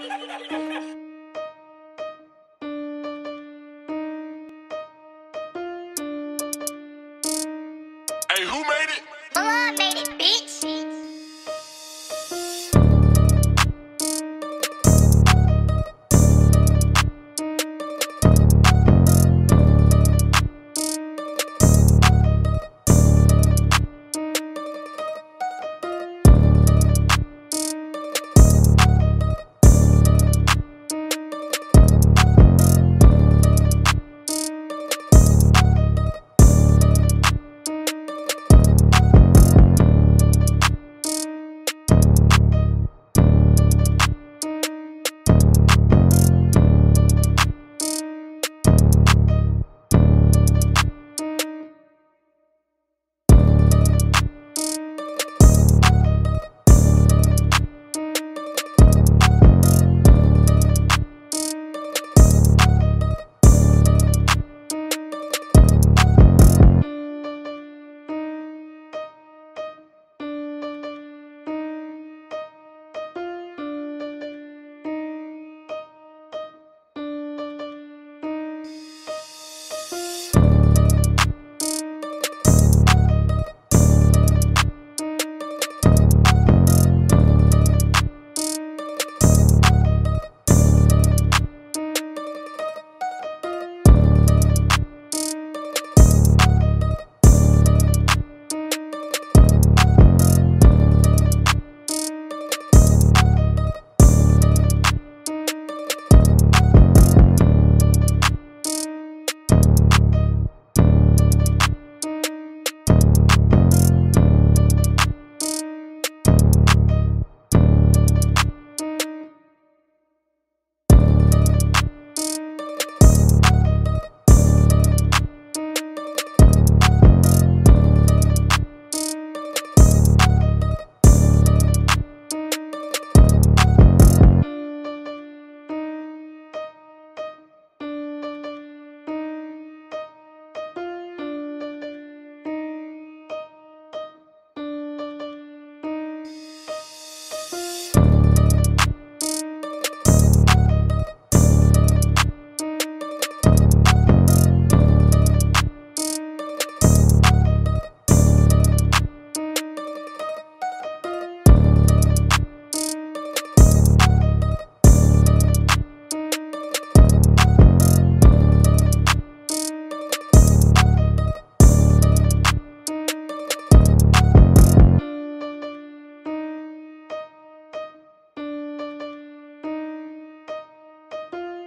Hey, who made it? Milan made it, bitch.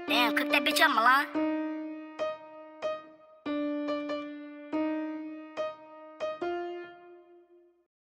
Damn, cook that bitch up, Milan.